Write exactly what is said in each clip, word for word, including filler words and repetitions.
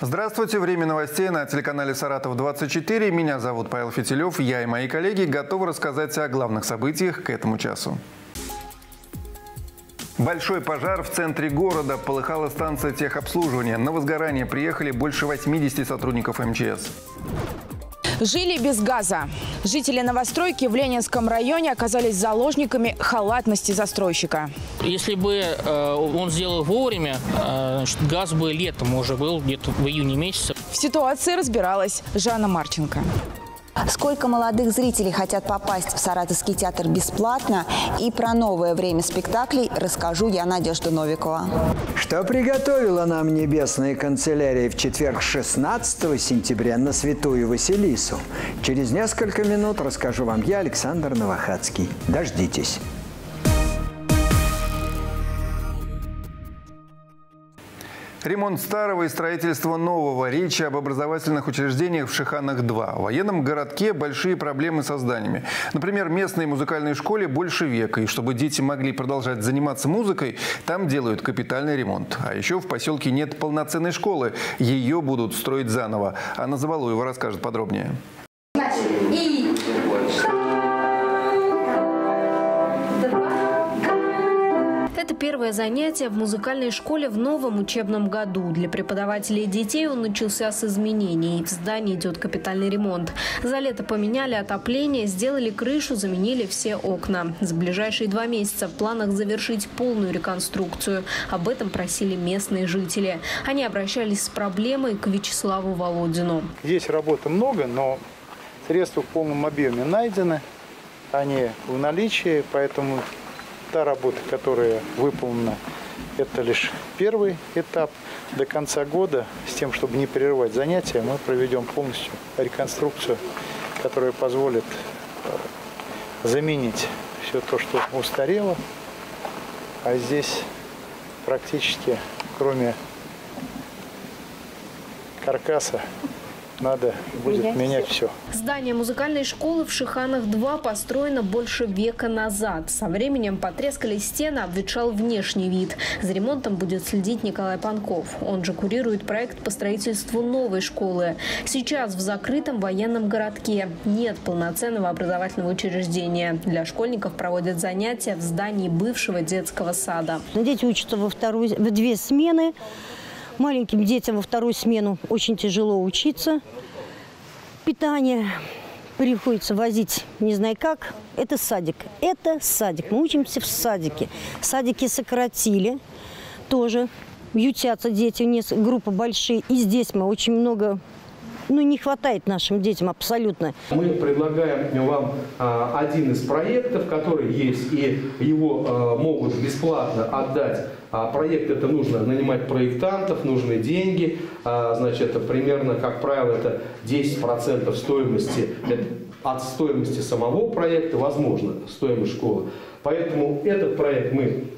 Здравствуйте. Время новостей на телеканале «Саратов двадцать четыре». Меня зовут Павел Фетиев. Я и мои коллеги готовы рассказать о главных событиях к этому часу. Большой пожар в центре города. Полыхала станция техобслуживания. На возгорание приехали больше восьмидесяти сотрудников МЧС. Жили без газа. Жители новостройки в Ленинском районе оказались заложниками халатности застройщика. Если бы э, он сделал вовремя, э, газ бы летом уже был, где-то в июне месяце. В ситуации разбиралась Жанна Марченко. Сколько молодых зрителей хотят попасть в Саратовский театр бесплатно? И про новое время спектаклей расскажу я, Надежда Новикова. Что приготовила нам небесная канцелярия в четверг шестнадцатого сентября на Святую Василису? Через несколько минут расскажу вам я, Александр Новохацкий. Дождитесь. Ремонт старого и строительство нового. Речи об образовательных учреждениях в Шиханах два. В военном городке большие проблемы со зданиями. Например, местной музыкальной школе больше века. И чтобы дети могли продолжать заниматься музыкой, там делают капитальный ремонт. А еще в поселке нет полноценной школы. Ее будут строить заново. Анна Забалуева расскажет подробнее. Первое занятие в музыкальной школе в новом учебном году. Для преподавателей и детей он начался с изменений. В здании идет капитальный ремонт. За лето поменяли отопление, сделали крышу, заменили все окна. За ближайшие два месяца в планах завершить полную реконструкцию. Об этом просили местные жители. Они обращались с проблемой к Вячеславу Володину. Здесь работы много, но средства в полном объеме найдены. Они в наличии, поэтому... Та работа, которая выполнена, это лишь первый этап. До конца года, с тем, чтобы не прерывать занятия, мы проведем полностью реконструкцию, которая позволит заменить все то, что устарело. А здесь практически, кроме каркаса, надо будет менять, менять все. Здание музыкальной школы в Шиханах два построено больше века назад. Со временем потрескались стены, обветшал внешний вид. За ремонтом будет следить Николай Панков. Он же курирует проект по строительству новой школы. Сейчас в закрытом военном городке нет полноценного образовательного учреждения. Для школьников проводят занятия в здании бывшего детского сада. Дети учатся во вторую, в две смены. Маленьким детям во вторую смену очень тяжело учиться. Питание приходится возить не знаю как. Это садик. Это садик. Мы учимся в садике. Садики сократили. Тоже ютятся дети. У нас группы большие. И здесь мы очень много... Ну, не хватает нашим детям абсолютно. Мы предлагаем вам а, один из проектов, который есть, и его а, могут бесплатно отдать. А, проект это нужно нанимать проектантов, нужны деньги. А, значит, это примерно, как правило, это десять процентов стоимости, это от стоимости самого проекта, возможно, стоимость школы. Поэтому этот проект мы...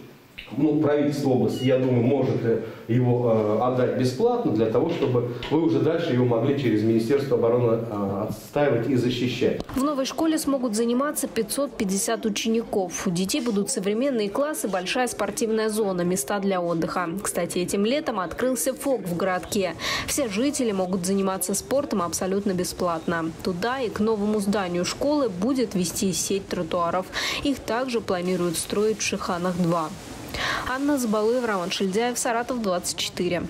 Ну, правительство области, я думаю, может его э, отдать бесплатно, для того, чтобы вы уже дальше его могли через Министерство обороны э, отстаивать и защищать. В новой школе смогут заниматься пятьсот пятьдесят учеников. У детей будут современные классы, большая спортивная зона, места для отдыха. Кстати, этим летом открылся фок в городке. Все жители могут заниматься спортом абсолютно бесплатно. Туда и к новому зданию школы будет вести сеть тротуаров. Их также планируют строить в Шиханах два. Анна Забалуева, Роман Шильдяев, Саратов двадцать четыре.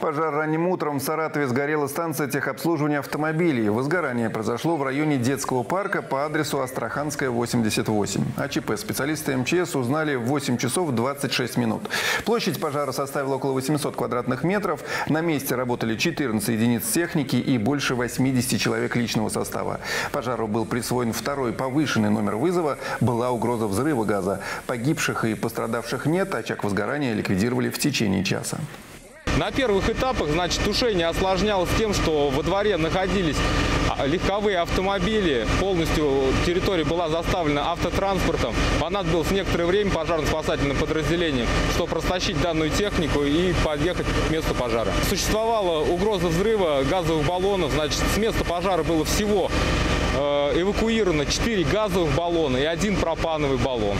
Пожар ранним утром в Саратове сгорела станция техобслуживания автомобилей. Возгорание произошло в районе детского парка по адресу Астраханская восемьдесят восемь. О ЧП специалисты МЧС узнали в восемь часов двадцать шесть минут. Площадь пожара составила около восьмисот квадратных метров. На месте работали четырнадцать единиц техники и больше восьмидесяти человек личного состава. Пожару был присвоен второй повышенный номер вызова. Была угроза взрыва газа. Погибших и пострадавших нет. Очаг возгорания ликвидировали в течение часа. На первых этапах, значит, тушение осложнялось тем, что во дворе находились легковые автомобили, полностью территория была заставлена автотранспортом. Понадобилось некоторое время пожарно-спасательным подразделениям, чтобы растащить данную технику и подъехать к месту пожара. Существовала угроза взрыва газовых баллонов, значит, с места пожара было всего эвакуировано четыре газовых баллона и один пропановый баллон.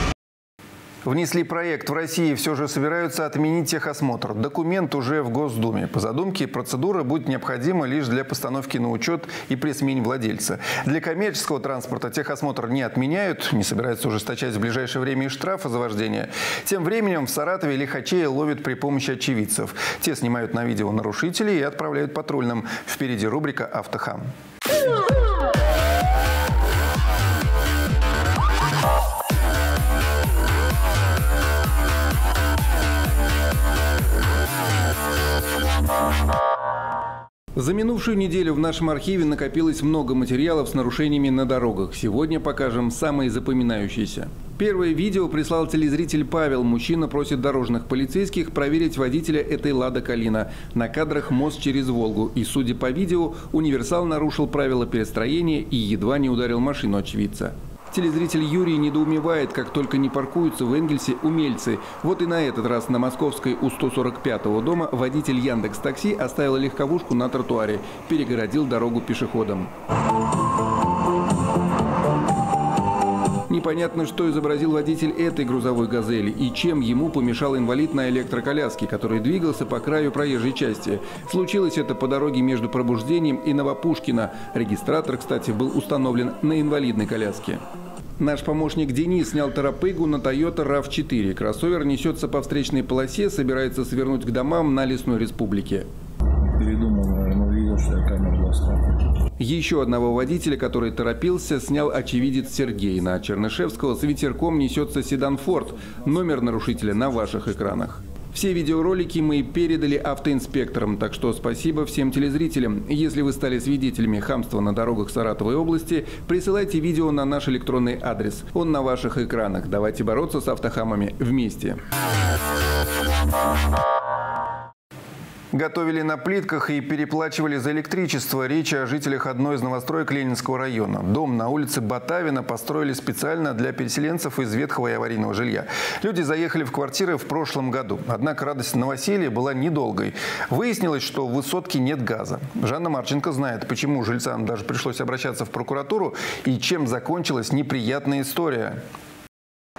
Внесли проект. В России все же собираются отменить техосмотр. Документ уже в Госдуме. По задумке, процедура будет необходима лишь для постановки на учет и при смене владельца. Для коммерческого транспорта техосмотр не отменяют. Не собираются ужесточать в ближайшее время и штрафы за вождение. Тем временем в Саратове лихачей ловят при помощи очевидцев. Те снимают на видео нарушителей и отправляют патрульным. Впереди рубрика «Автохам». За минувшую неделю в нашем архиве накопилось много материалов с нарушениями на дорогах. Сегодня покажем самые запоминающиеся. Первое видео прислал телезритель Павел. Мужчина просит дорожных полицейских проверить водителя этой «Лада Калина». На кадрах мост через Волгу. И, судя по видео, универсал нарушил правила перестроения и едва не ударил машину очевидца. Телезритель Юрий недоумевает, как только не паркуются в Энгельсе умельцы. Вот и на этот раз на Московской у сто сорок пятого дома водитель Яндекс.Такси оставил легковушку на тротуаре, перегородил дорогу пешеходам. Непонятно, что изобразил водитель этой грузовой «Газели» и чем ему помешал инвалид на электроколяске, который двигался по краю проезжей части. Случилось это по дороге между Пробуждением и Новопушкино. Регистратор, кстати, был установлен на инвалидной коляске. Наш помощник Денис снял торопыгу на Toyota рав четыре. Кроссовер несется по встречной полосе, собирается свернуть к домам на Лесной Республике. Передумал, наверное, увидел, что камера была слабая. Еще одного водителя, который торопился, снял очевидец Сергей. На Чернышевского с ветерком несется седан «Форд». Номер нарушителя на ваших экранах. Все видеоролики мы передали автоинспекторам, так что спасибо всем телезрителям. Если вы стали свидетелями хамства на дорогах Саратовой области, присылайте видео на наш электронный адрес. Он на ваших экранах. Давайте бороться с автохамами вместе. Готовили на плитках и переплачивали за электричество. Речь о жителях одной из новостроек Ленинского района. Дом на улице Батавина построили специально для переселенцев из ветхого и аварийного жилья. Люди заехали в квартиры в прошлом году. Однако радость новоселья была недолгой. Выяснилось, что в высотке нет газа. Жанна Марченко знает, почему жильцам даже пришлось обращаться в прокуратуру и чем закончилась неприятная история.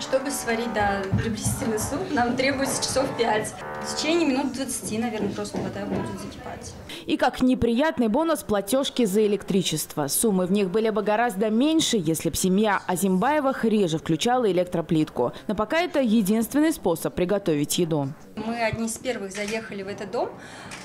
Чтобы сварить, да, приблизительный суп, нам требуется часов пять. В течение минут двадцати, наверное, просто вода будет закипать. И как неприятный бонус — платежки за электричество. Суммы в них были бы гораздо меньше, если бы семья Азимбаевых реже включала электроплитку. Но пока это единственный способ приготовить еду. Мы одни из первых заехали в этот дом,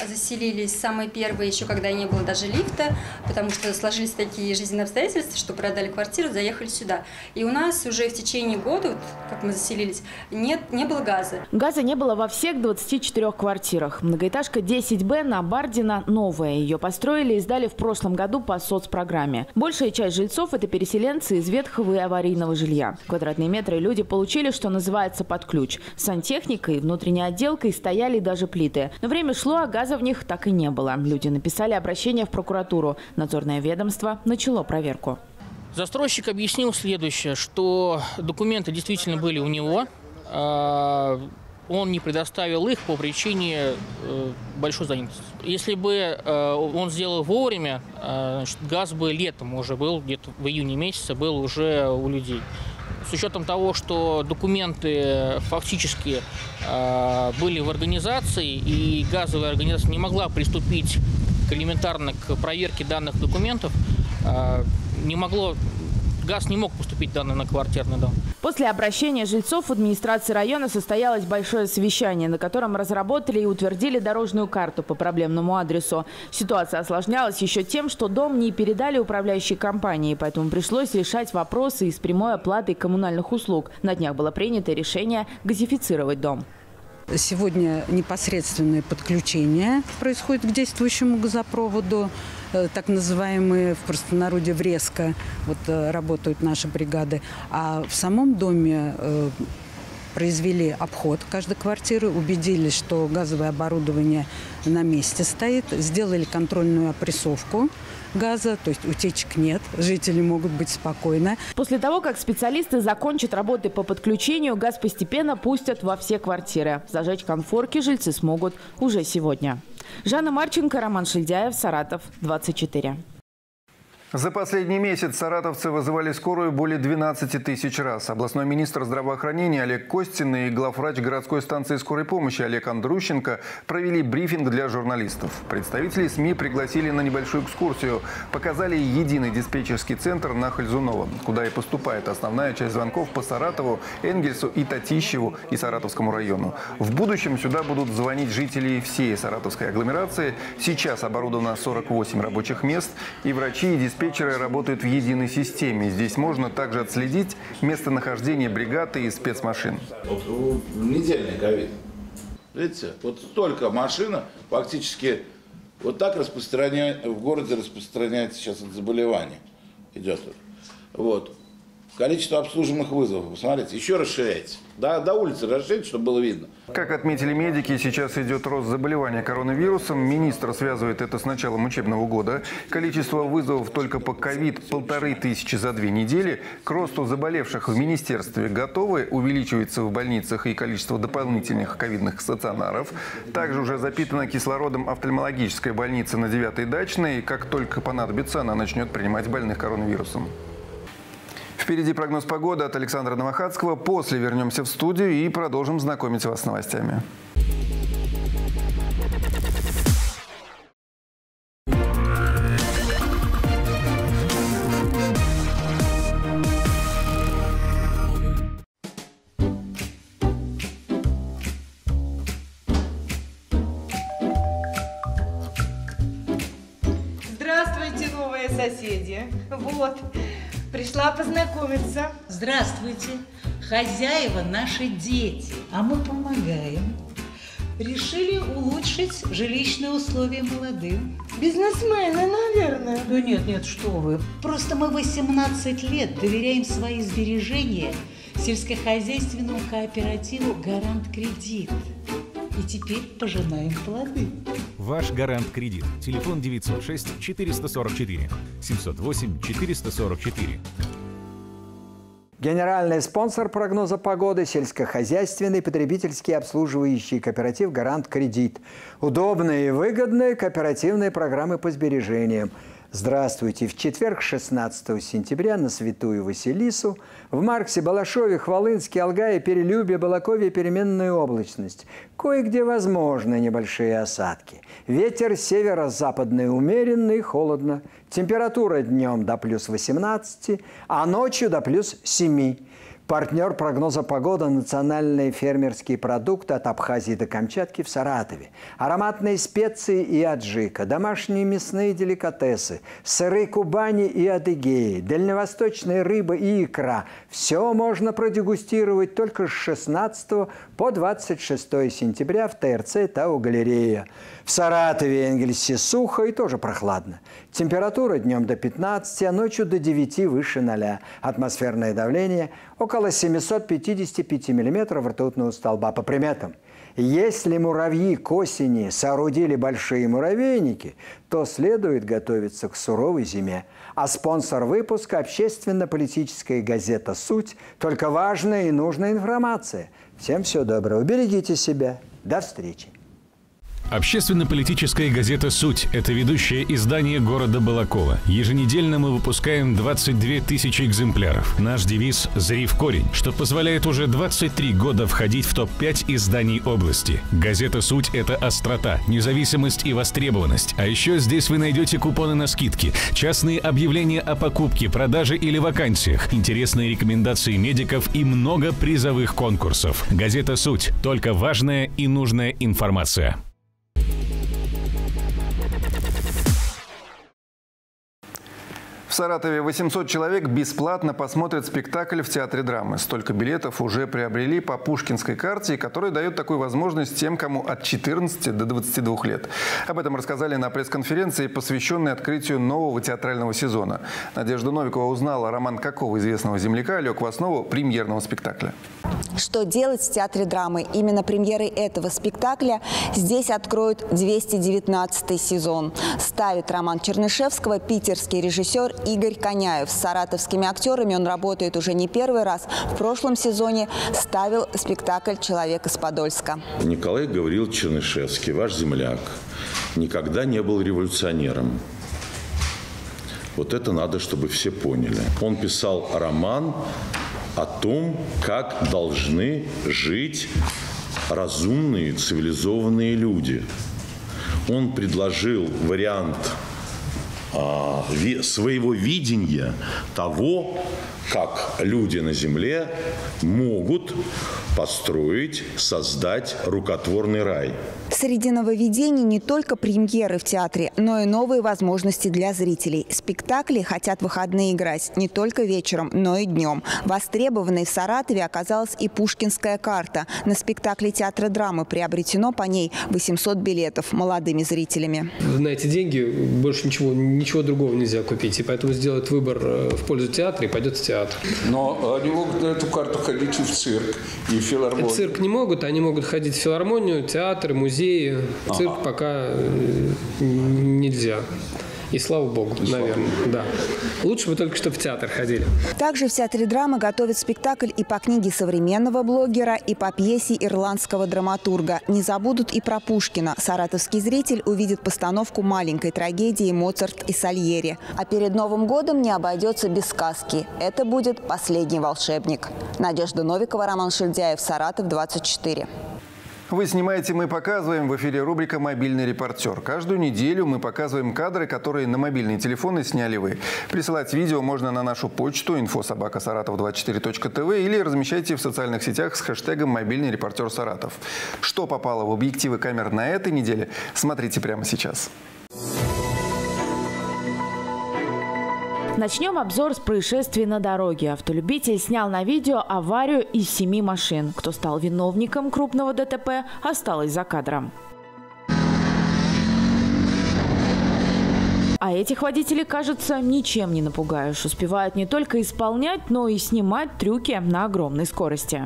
заселились самые первые, еще когда не было даже лифта, потому что сложились такие жизненные обстоятельства, что продали квартиру, заехали сюда. И у нас уже в течение года, вот, как мы заселились, нет, не было газа. Газа не было во всех двадцати четырёх квартирах. Многоэтажка десять Б на Бардина новая. Ее построили и сдали в прошлом году по соцпрограмме. Большая часть жильцов – это переселенцы из ветхого и аварийного жилья. Квадратные метры люди получили, что называется, под ключ. Сантехника и внутренняя отделка. И стояли даже плиты. Но время шло, а газа в них так и не было. Люди написали обращение в прокуратуру. Надзорное ведомство начало проверку. Застройщик объяснил следующее, что документы действительно были у него. Он не предоставил их по причине большой занятости. Если бы он сделал вовремя, газ бы летом уже был, где-то в июне месяце был уже у людей. С учетом того, что документы фактически э, были в организации, и газовая организация не могла приступить к элементарно к проверке данных документов, э, не могло... Газ не мог поступить данный на квартирный дом. После обращения жильцов в администрации района состоялось большое совещание, на котором разработали и утвердили дорожную карту по проблемному адресу. Ситуация осложнялась еще тем, что дом не передали управляющей компании, поэтому пришлось решать вопросы и с прямой оплатой коммунальных услуг. На днях было принято решение газифицировать дом. Сегодня непосредственное подключение происходит к действующему газопроводу, так называемые в простонародье врезка, вот работают наши бригады. А в самом доме произвели обход каждой квартиры, убедились, что газовое оборудование на месте стоит, сделали контрольную опрессовку газа, то есть утечек нет, жители могут быть спокойны. После того, как специалисты закончат работы по подключению, газ постепенно пустят во все квартиры. Зажечь конфорки жильцы смогут уже сегодня. Жанна Марченко, Роман Шильдяев, Саратов, двадцать четыре. За последний месяц саратовцы вызывали скорую более двенадцати тысяч раз. Областной министр здравоохранения Олег Костин и главврач городской станции скорой помощи Олег Андрущенко провели брифинг для журналистов. Представители СМИ пригласили на небольшую экскурсию. Показали единый диспетчерский центр на Хальзунова, куда и поступает основная часть звонков по Саратову, Энгельсу и Татищеву и Саратовскому району. В будущем сюда будут звонить жители всей саратовской агломерации. Сейчас оборудовано сорок восемь рабочих мест, и врачи и диспетчеры Диспетчеры работают в единой системе. Здесь можно также отследить местонахождение бригады и спецмашин. Вот, недельный ковид. Видите, вот столько машина фактически вот так распространяет, в городе распространяется сейчас от заболевания. Идет. Вот. Количество обслуживаемых вызовов, посмотрите, еще расширяется. Да, до улицы расширяется, чтобы было видно. Как отметили медики, сейчас идет рост заболевания коронавирусом. Министр связывает это с началом учебного года. Количество вызовов только по ковид полторы тысячи за две недели. К росту заболевших в министерстве готовы. Увеличивается в больницах и количество дополнительных ковидных стационаров. Также уже запитана кислородом офтальмологическая больница на девятой дачной. Как только понадобится, она начнет принимать больных коронавирусом. Впереди прогноз погоды от Александра Новохацкого. После вернемся в студию и продолжим знакомить вас с новостями. Здравствуйте, новые соседи. Вот. Пришла познакомиться. Здравствуйте. Хозяева наши дети, а мы помогаем. Решили улучшить жилищные условия молодым. Бизнесмены, наверное. Ну нет, нет, что вы. Просто мы восемнадцать лет доверяем свои сбережения сельскохозяйственному кооперативу «Гарант-Кредит». И теперь пожинаем плоды. Ваш «Гарант-Кредит». Телефон девятьсот шесть четыреста сорок четыре семьсот восемь четыреста сорок четыре. Генеральный спонсор прогноза погоды – сельскохозяйственный потребительский обслуживающий кооператив «Гарант-Кредит». Удобные и выгодные кооперативные программы по сбережениям. Здравствуйте! В четверг, шестнадцатого сентября, на Святую Василису, в Марксе, Балашове, Хвалынске, Алгае, Перелюбе, Балакове переменная облачность. Кое-где возможны небольшие осадки. Ветер северо-западный умеренный, холодно. Температура днем до плюс восемнадцати, а ночью до плюс семи. Партнер прогноза погода – национальные фермерские продукты от Абхазии до Камчатки в Саратове. Ароматные специи и аджика, домашние мясные деликатесы, сыры Кубани и Адыгеи, дальневосточные рыбы и икра – все можно продегустировать только с шестнадцатого по двадцать шестое сентября в ТРЦ «Тау-галерея». В Саратове и Энгельсе сухо и тоже прохладно. Температура днем до пятнадцати, а ночью до девяти выше ноля. Атмосферное давление – около семисот пятидесяти пяти миллиметров ртутного столба. По приметам, если муравьи к осени соорудили большие муравейники, то следует готовиться к суровой зиме. А спонсор выпуска – общественно-политическая газета «Суть». Только важная и нужная информация. Всем всего доброго. Берегите себя. До встречи. Общественно-политическая газета «Суть» – это ведущее издание города Балакова. Еженедельно мы выпускаем двадцать две тысячи экземпляров. Наш девиз «Зри в корень», что позволяет уже двадцать три года входить в топ пять изданий области. Газета «Суть» – это острота, независимость и востребованность. А еще здесь вы найдете купоны на скидки, частные объявления о покупке, продаже или вакансиях, интересные рекомендации медиков и много призовых конкурсов. Газета «Суть» – только важная и нужная информация. В Саратове восемьсот человек бесплатно посмотрят спектакль в Театре драмы. Столько билетов уже приобрели по пушкинской карте, которая дает такую возможность тем, кому от четырнадцати до двадцати двух лет. Об этом рассказали на пресс-конференции, посвященной открытию нового театрального сезона. Надежда Новикова узнала, роман какого известного земляка лег в основу премьерного спектакля. Что делать в Театре драмы? Именно премьерой этого спектакля здесь откроют двести девятнадцатый сезон. Ставит роман Чернышевского питерский режиссер Игорь Коняев. С саратовскими актерами он работает уже не первый раз. В прошлом сезоне ставил спектакль «Человек из Подольска». Николай Гаврилович Чернышевский, ваш земляк, никогда не был революционером. Вот это надо, чтобы все поняли. Он писал роман о том, как должны жить разумные, цивилизованные люди. Он предложил вариант своего видения того, как люди на Земле могут построить, создать рукотворный рай. Среди нововведений не только премьеры в театре, но и новые возможности для зрителей. Спектакли хотят выходные играть не только вечером, но и днем. Востребованной в Саратове оказалась и пушкинская карта. На спектакле театра драмы приобретено по ней восемьсот билетов молодыми зрителями. На эти деньги больше ничего, ничего другого нельзя купить. И поэтому сделать выбор в пользу театра и пойдет в театр. Но они могут на эту карту ходить и в цирк, и в филармонию. В цирк не могут, они могут ходить в филармонию, театр, музей. Музеи, цирк ага. пока нельзя. И слава богу, и наверное, слава. Да. Лучше бы только что в театр ходили. Также в театре драмы готовят спектакль и по книге современного блогера, и по пьесе ирландского драматурга. Не забудут и про Пушкина. Саратовский зритель увидит постановку маленькой трагедии «Моцарт и Сальери». А перед Новым годом не обойдется без сказки. Это будет «Последний волшебник». Надежда Новикова, Роман Шельдяев, Саратов двадцать четыре. Вы снимаете, мы показываем. В эфире рубрика «Мобильный репортер». Каждую неделю мы показываем кадры, которые на мобильные телефоны сняли вы. Присылать видео можно на нашу почту инфо собака саратов двадцать четыре точка тв или размещайте в социальных сетях с хэштегом «Мобильный репортер Саратов». Что попало в объективы камер на этой неделе, смотрите прямо сейчас. Начнем обзор с происшествий на дороге. Автолюбитель снял на видео аварию из семи машин. Кто стал виновником крупного ДТП, осталось за кадром. А этих водителей, кажется, ничем не напугаешь. Успевают не только исполнять, но и снимать трюки на огромной скорости.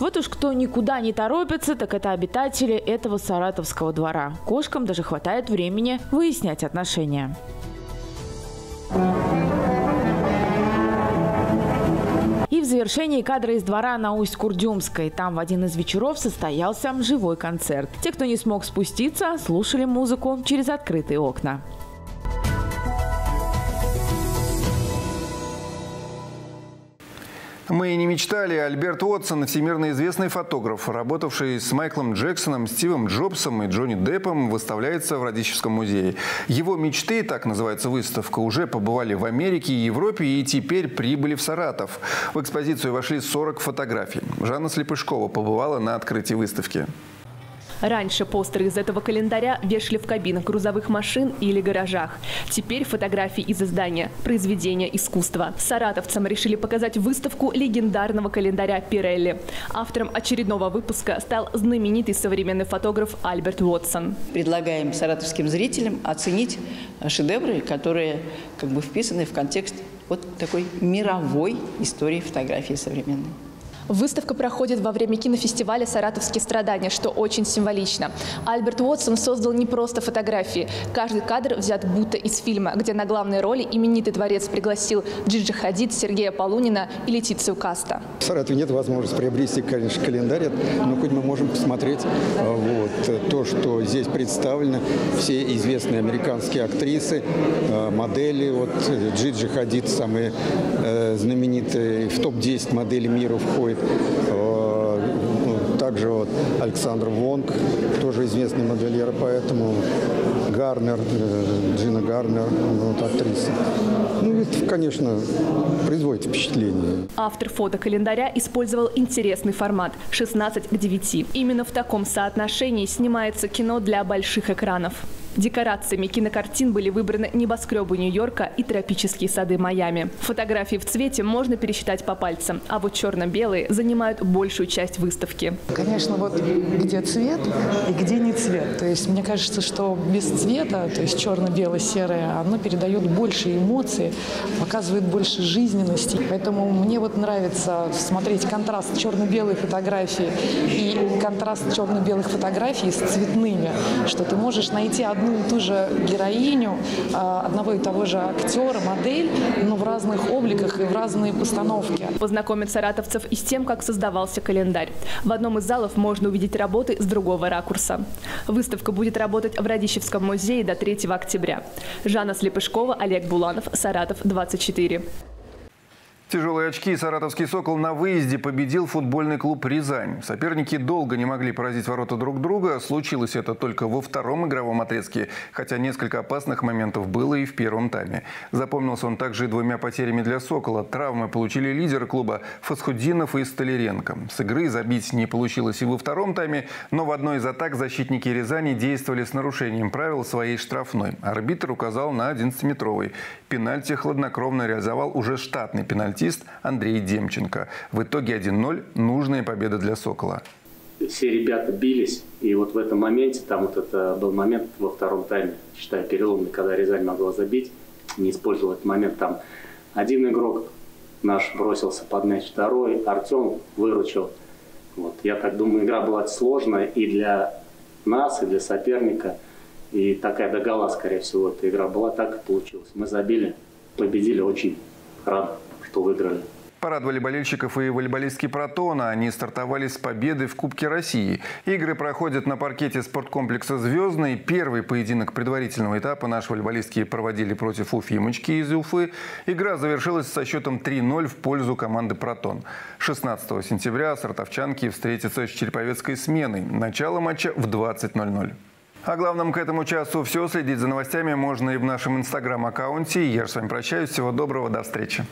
Вот уж кто никуда не торопится, так это обитатели этого саратовского двора. Кошкам даже хватает времени выяснять отношения. И в завершении кадры из двора на Усть-Курдюмской. Там в один из вечеров состоялся живой концерт. Те, кто не смог спуститься, слушали музыку через открытые окна. Мы и не мечтали. Альберт Уотсон – всемирно известный фотограф, работавший с Майклом Джексоном, Стивом Джобсом и Джонни Деппом, выставляется в Радищевском музее. Его мечты, так называется выставка, уже побывали в Америке и Европе и теперь прибыли в Саратов. В экспозицию вошли сорок фотографий. Жанна Слепышкова побывала на открытии выставки. Раньше постеры из этого календаря вешали в кабинах грузовых машин или гаражах. Теперь фотографии из издания «Произведения искусства». Саратовцам решили показать выставку легендарного календаря Пирелли. Автором очередного выпуска стал знаменитый современный фотограф Альберт Уотсон. Предлагаем саратовским зрителям оценить шедевры, которые как бы вписаны в контекст вот такой мировой истории фотографии современной. Выставка проходит во время кинофестиваля «Саратовские страдания», что очень символично. Альберт Уотсон создал не просто фотографии. Каждый кадр взят будто из фильма, где на главной роли именитый творец пригласил Джиджи Хадид, Сергея Полунина и Летицию Каста. В Саратове нет возможности приобрести, конечно, календарь, но хоть мы можем посмотреть вот, то, что здесь представлено. Все известные американские актрисы, модели. Вот, Джиджи Хадид, самые знаменитые, в топ десять моделей мира входит. Также вот Александр Вонг, тоже известный модельер, поэтому Гарнер, Джина Гарнер, вот актриса. Ну, это, конечно, производит впечатление. Автор фотокалендаря использовал интересный формат – шестнадцать к девяти. Именно в таком соотношении снимается кино для больших экранов. Декорациями кинокартин были выбраны небоскребы Нью-Йорка и тропические сады Майами. Фотографии в цвете можно пересчитать по пальцам, а вот черно-белые занимают большую часть выставки. Конечно, вот где цвет и где не цвет. То есть мне кажется, что без цвета, то есть черно-бело-серое, оно передает больше эмоций, показывает больше жизненности. Поэтому мне вот нравится смотреть контраст черно-белой фотографии и контраст черно-белых фотографий с цветными, что ты можешь найти одну одну и ту же героиню, одного и того же актера, модель, но в разных обликах и в разные постановки. Познакомит саратовцев и с тем, как создавался календарь. В одном из залов можно увидеть работы с другого ракурса. Выставка будет работать в Радищевском музее до третьего октября. Жанна Слепышкова, Олег Буланов, Саратов двадцать четыре. Тяжелые очки саратовский «Сокол» на выезде победил футбольный клуб «Рязань». Соперники долго не могли поразить ворота друг друга. Случилось это только во втором игровом отрезке, хотя несколько опасных моментов было и в первом тайме. Запомнился он также и двумя потерями для «Сокола». Травмы получили лидеры клуба Фасхуддинов и Столяренко. С игры забить не получилось и во втором тайме, но в одной из атак защитники «Рязани» действовали с нарушением правил своей штрафной. Арбитр указал на одиннадцатиметровый. Пенальти хладнокровно реализовал уже штатный пенальти Андрей Демченко. В итоге один ноль. Нужная победа для «Сокола». Все ребята бились. И вот в этом моменте, там вот это был момент во втором тайме, считаю, переломный, когда Рязань могла забить. Не использовал этот момент. Там один игрок наш бросился под мяч, второй Артем выручил. Вот. Я так думаю, игра была сложная и для нас, и для соперника. И такая догола, скорее всего, эта игра была. Так и получилось. Мы забили, победили, очень рад, что выиграли. Порадовали болельщиков и волейболистки «Протона». Они стартовали с победы в Кубке России. Игры проходят на паркете спорткомплекса «Звездный». Первый поединок предварительного этапа наши волейболистки проводили против уфимочки из Уфы. Игра завершилась со счетом три ноль в пользу команды «Протон». шестнадцатого сентября саратовчанки встретятся с череповецкой сменой. Начало матча в двадцать ноль-ноль. О главном к этому часу все. Следить за новостями можно и в нашем инстаграм-аккаунте. Я же с вами прощаюсь. Всего доброго. До встречи.